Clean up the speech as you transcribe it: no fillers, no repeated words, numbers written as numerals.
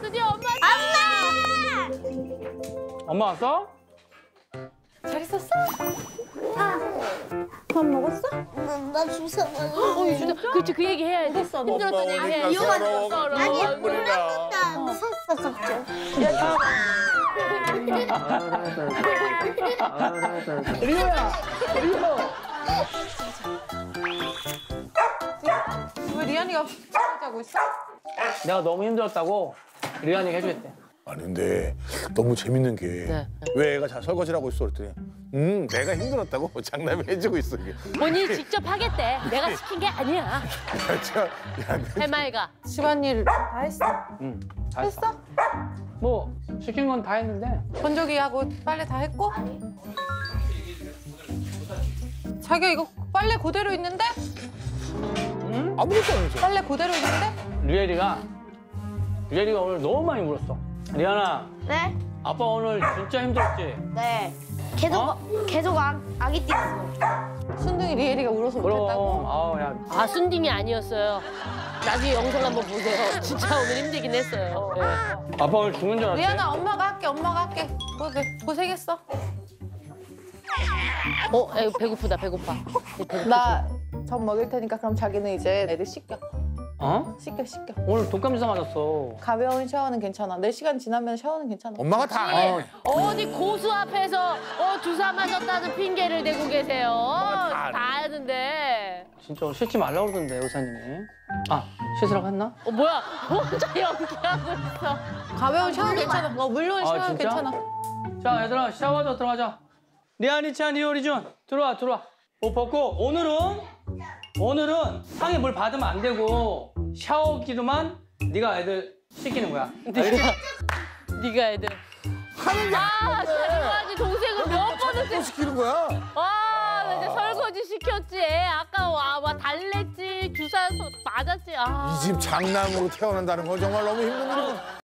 드디어 엄마 왔어! 엄마! 엄마 왔어? 잘 있었어? 밥 먹었어? 나 주사 맞았어. 그렇지, 그 얘기 해야지. 힘들었던 얘기 해야지. 이혼하셨어. 아니, 몰랐다. 무섭어, 갑자기. 리오야! 리오! 왜 리안이가 자고 있어? 내가 너무 힘들었다고 리안이가 해주겠대. 아니 근데 너무 재밌는 게 왜 네. 애가 자 설거지를 하고 있어 그랬더니 내가 힘들었다고 장난을 해주고 있어. 이게. 본인이 직접 하겠대. 내가 시킨 게 아니야. 해마이가 집안일 다 했어? 응, 다 했어. 뭐 시킨 건 다 했는데. 건조기하고 빨래 다 했고? 아니. 자기야 이거 빨래 그대로 있는데? 응? 아무것도 아니지. 빨래 그대로 있는데? 류엘이가 오늘 너무 많이 울었어. 리안아. 네? 아빠 오늘 진짜 힘들었지? 네. 계속 아기 띠었어. 순둥이 리엘이가 울어서 못했다고? 아, 순둥이 아니었어요. 나중에 영상 한번 보세요. 진짜 오늘 힘들긴 했어요. 네. 아빠 오늘 죽는 줄 알았지? 리안아, 엄마가 할게. 고생했어. 에이, 배고파. 나 젖 먹일 테니까 그럼 자기는 이제 애들 씻겨. 어? 씻겨. 오늘 독감주사 맞았어. 가벼운 샤워는 괜찮아. 4시간 지나면 샤워는 괜찮아. 엄마가 다 알아. 어디 고수 앞에서 주사 맞았다는 핑계를 대고 계세요. 다 아는데. 진짜 씻지 말라고 그러던데, 의사님이. 아, 씻으라고 했나? 뭐야? 혼자 연기하고 있어. 가벼운 샤워는 괜찮아. 물론 샤워는 괜찮아. 자, 얘들아, 샤워하자, 들어가자. 리안이 찬 리오리준. 들어와. 옷 벗고, 오늘은 상에 물 받으면 안 되고, 샤워기로만 네가 애들 씻기는 거야. 네가 애들. 하는 게 아니야. 설거지 동생을 몇 번을 시키는 거야. 나 이제 설거지 시켰지. 애 아까 와 달랬지. 주사 맞았지. 이 집 장남으로 태어난다는 건 정말 너무 힘든 일이야.